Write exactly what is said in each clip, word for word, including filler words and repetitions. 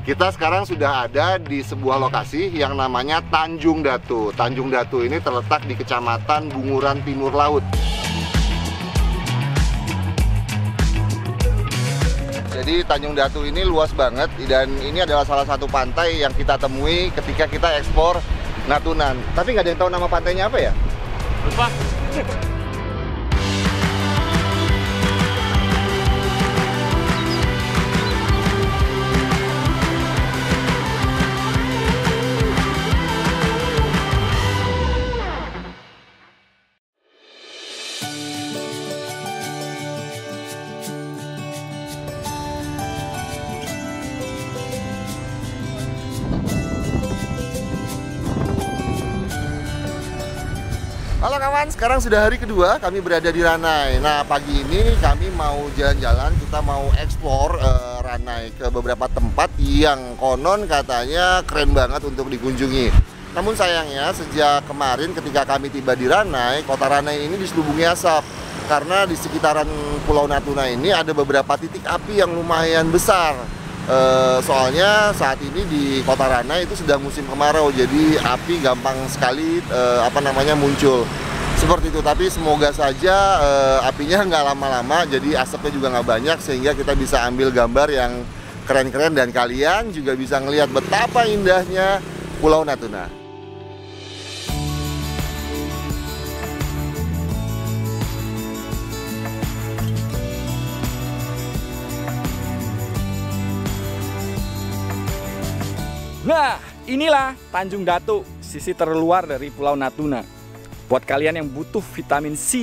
Kita sekarang sudah ada di sebuah lokasi yang namanya Tanjung Datu. Tanjung Datu ini terletak di Kecamatan Bunguran Timur Laut. Jadi Tanjung Datu ini luas banget dan ini adalah salah satu pantai yang kita temui ketika kita ekspor Natunan. Tapi nggak ada yang tahu nama pantainya apa ya? Lupa. Halo kawan, sekarang sudah hari kedua kami berada di Ranai. Nah, pagi ini kami mau jalan-jalan, kita mau explore uh, Ranai ke beberapa tempat yang konon katanya keren banget untuk dikunjungi. Namun sayangnya sejak kemarin ketika kami tiba di Ranai, kota Ranai ini diselubungi asap. Karena di sekitaran Pulau Natuna ini ada beberapa titik api yang lumayan besar. uh, Soalnya saat ini di kota Ranai itu sedang musim kemarau, jadi api gampang sekali uh, apa namanya muncul seperti itu. Tapi semoga saja eh, apinya nggak lama-lama, jadi asapnya juga nggak banyak sehingga kita bisa ambil gambar yang keren-keren dan kalian juga bisa ngelihat betapa indahnya Pulau Natuna. Nah, inilah Tanjung Datu, sisi terluar dari Pulau Natuna. Buat kalian yang butuh vitamin C,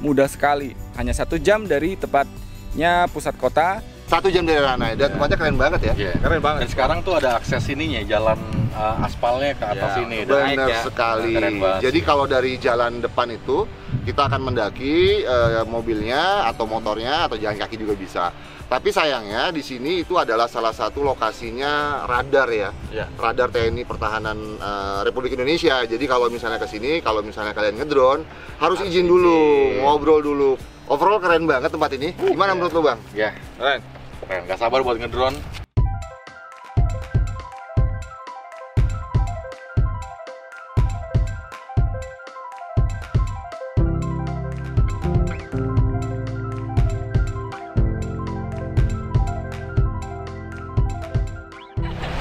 mudah sekali. Hanya satu jam dari tepatnya pusat kota. Satu jam dari Ranai, dan yeah. tempatnya keren banget ya. Yeah. Keren banget. Dan sekarang tuh ada akses ininya, jalan uh, aspalnya ke atas yeah. ini. Benar ya. sekali. Nah, jadi kalau dari jalan depan itu, kita akan mendaki uh, mobilnya atau motornya atau jalan kaki juga bisa. Tapi sayangnya di sini itu adalah salah satu lokasinya radar ya, ya. radar T N I Pertahanan uh, Republik Indonesia. Jadi kalau misalnya ke sini, kalau misalnya kalian ngedrone harus Asli. izin dulu, ngobrol dulu. Overall keren banget tempat ini. Uh, Gimana ya. menurut lu, Bang? Ya, keren. Keren. Gak sabar buat ngedrone.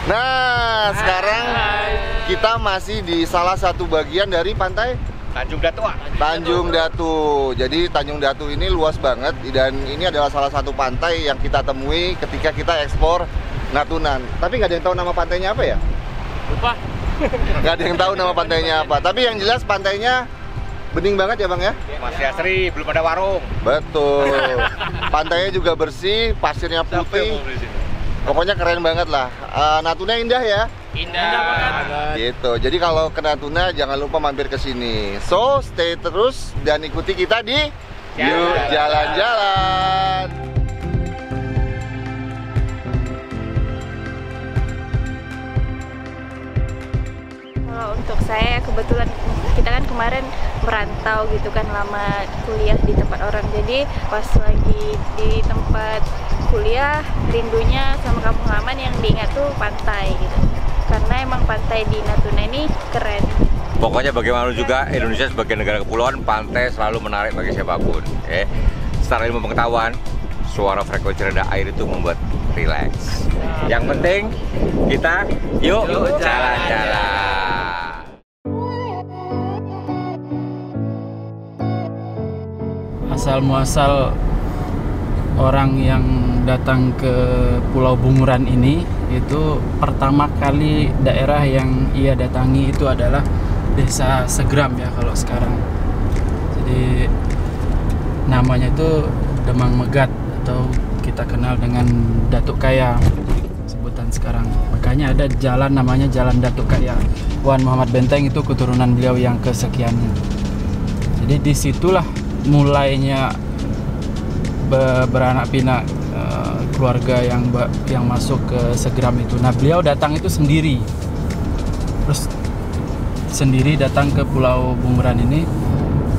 Nah, sekarang kita masih di salah satu bagian dari pantai Tanjung Datu. Tanjung Datu. Jadi Tanjung Datu ini luas banget dan ini adalah salah satu pantai yang kita temui ketika kita ekspor Natunan. Tapi nggak ada yang tahu nama pantainya apa ya? Lupa. Nggak ada yang tahu nama pantainya apa. Tapi yang jelas pantainya bening banget ya, Bang ya? Masih asri, belum ada warung. Betul. Pantainya juga bersih, pasirnya putih. Pokoknya keren banget lah. Uh, Natuna indah ya? Indah, indah banget. Gitu. Jadi kalau ke Natuna jangan lupa mampir ke sini. So, stay terus dan ikuti kita di Yuk Jalan-Jalan. Kalau untuk saya kebetulan kita kan kemarin merantau gitu kan, lama kuliah di tempat orang. Jadi pas lagi di tempat kuliah, rindunya sama kampung halaman yang diingat tuh pantai gitu. Karena emang pantai di Natuna ini keren. Pokoknya bagaimana juga Indonesia sebagai negara kepulauan, pantai selalu menarik bagi siapapun. Eh, secara ilmu pengetahuan, suara frekuensi rendah air itu membuat relax. Yang penting kita yuk jalan-jalan. Asal-muasal orang yang datang ke Pulau Bunguran ini, itu pertama kali daerah yang ia datangi itu adalah Desa Segram ya kalau sekarang. Jadi namanya itu Demang Megat atau kita kenal dengan Datuk Kaya sebutan sekarang. Makanya ada jalan namanya Jalan Datuk Kaya. Wan Muhammad Benteng itu keturunan beliau yang kesekiannya. Jadi disitulah mulainya beranak pinak uh, keluarga yang yang masuk ke Segram itu. Nah, beliau datang itu sendiri, terus sendiri datang ke Pulau Bunguran ini.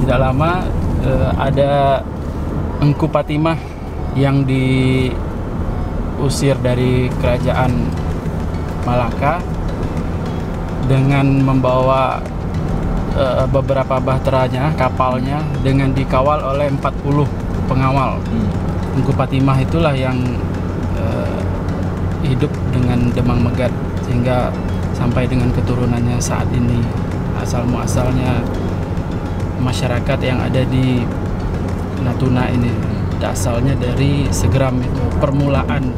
Tidak lama uh, ada Engku Fatimah yang diusir dari Kerajaan Malaka dengan membawa uh, beberapa bahteranya, kapalnya, dengan dikawal oleh empat puluh pengawal. hmm. Engku Fatimah itulah yang uh, hidup dengan Demang Megat sehingga sampai dengan keturunannya saat ini. Asal muasalnya masyarakat yang ada di Natuna ini asalnya dari Segram, itu permulaan.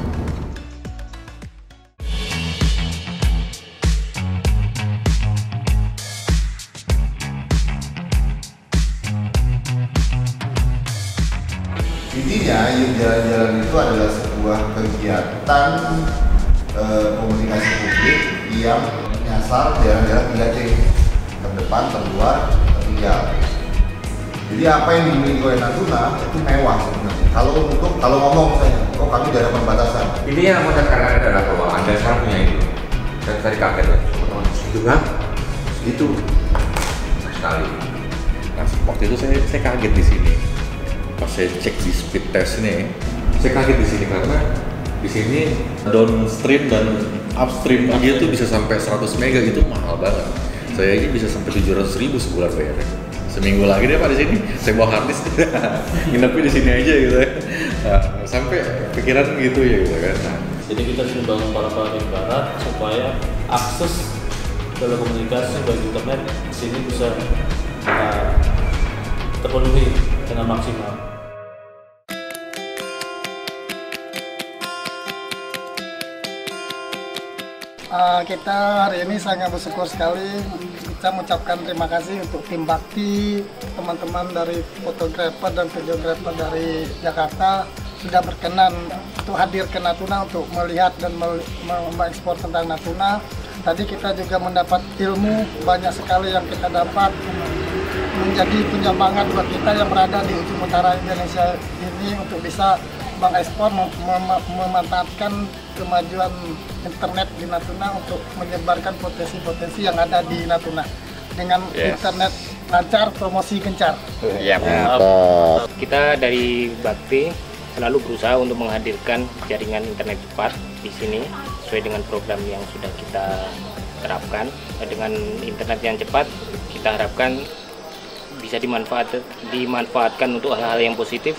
Intinya jalan-jalan itu adalah sebuah kegiatan e, komunikasi publik yang menyasar daerah-daerah tiga C, terdepan, terluar, tertinggal. Jadi apa yang dimiliki oleh Natuna itu mewah sebenarnya. Kalau untuk kalau ngomong saya, oh kami daerah perbatasan. Ini yang mau saya katakan adalah bahwa Anda sekarang punya ini. Saya tadi kaget loh, teman-teman. Itu kan? Itu sekali. Nah, waktu itu saya saya kaget di sini. Pas saya cek di speed test ini, saya kaget di sini karena di sini downstream dan upstream aja tuh bisa sampai seratus mega, itu mahal banget. Saya aja bisa sampai tujuh ratus ribu sebulan bayarnya. Seminggu lagi deh Pak di sini, saya bawa harddisk, nginepnya di sini aja gitu ya. Nah, sampai pikiran gitu ya gitu kan. Nah. Jadi kita harus membangun para-para di barat supaya akses telekomunikasi bagi internet di sini bisa uh, terpenuhi dengan maksimal. Uh, kita hari ini sangat bersyukur sekali. Kita mengucapkan terima kasih untuk tim Bakti, teman-teman dari fotografer dan videografer dari Jakarta sudah berkenan untuk hadir ke Natuna untuk melihat dan mengekspor tentang Natuna. Tadi kita juga mendapat ilmu banyak sekali yang kita dapat, menjadi punya banget buat kita yang berada di ujung utara Indonesia ini untuk bisa mengekspor, mem mem memanfaatkan kemajuan internet di Natuna untuk menyebarkan potensi-potensi yang ada di Natuna dengan yes. internet lancar, promosi gencar. Yep. Uh, kita dari Bakti selalu berusaha untuk menghadirkan jaringan internet cepat di sini sesuai dengan program yang sudah kita terapkan. Dengan internet yang cepat, kita harapkan bisa dimanfaat, dimanfaatkan untuk hal-hal yang positif,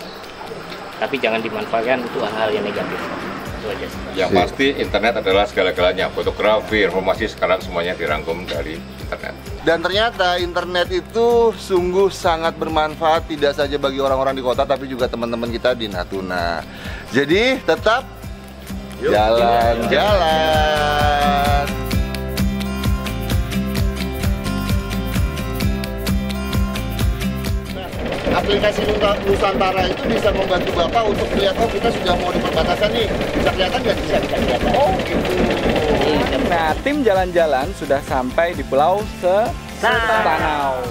tapi jangan dimanfaatkan untuk hal-hal yang negatif. Yang pasti internet adalah segala-galanya, fotografi, informasi sekarang semuanya dirangkum dari internet. Dan ternyata internet itu sungguh sangat bermanfaat, tidak saja bagi orang-orang di kota tapi juga teman-teman kita di Natuna. Jadi tetap jalan-jalan. Aplikasi Nusantara itu bisa membantu Bapak untuk melihat, oh kita sudah mau di perbatasan nih, bisa kelihatan nggak? Bisa, bisa kelihatan. Oh gitu. Nah, tim jalan-jalan sudah sampai di Pulau Sertanau.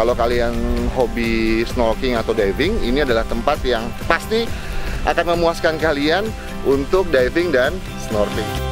Kalau kalian hobi snorkeling atau diving, ini adalah tempat yang pasti akan memuaskan kalian untuk diving dan snorkeling.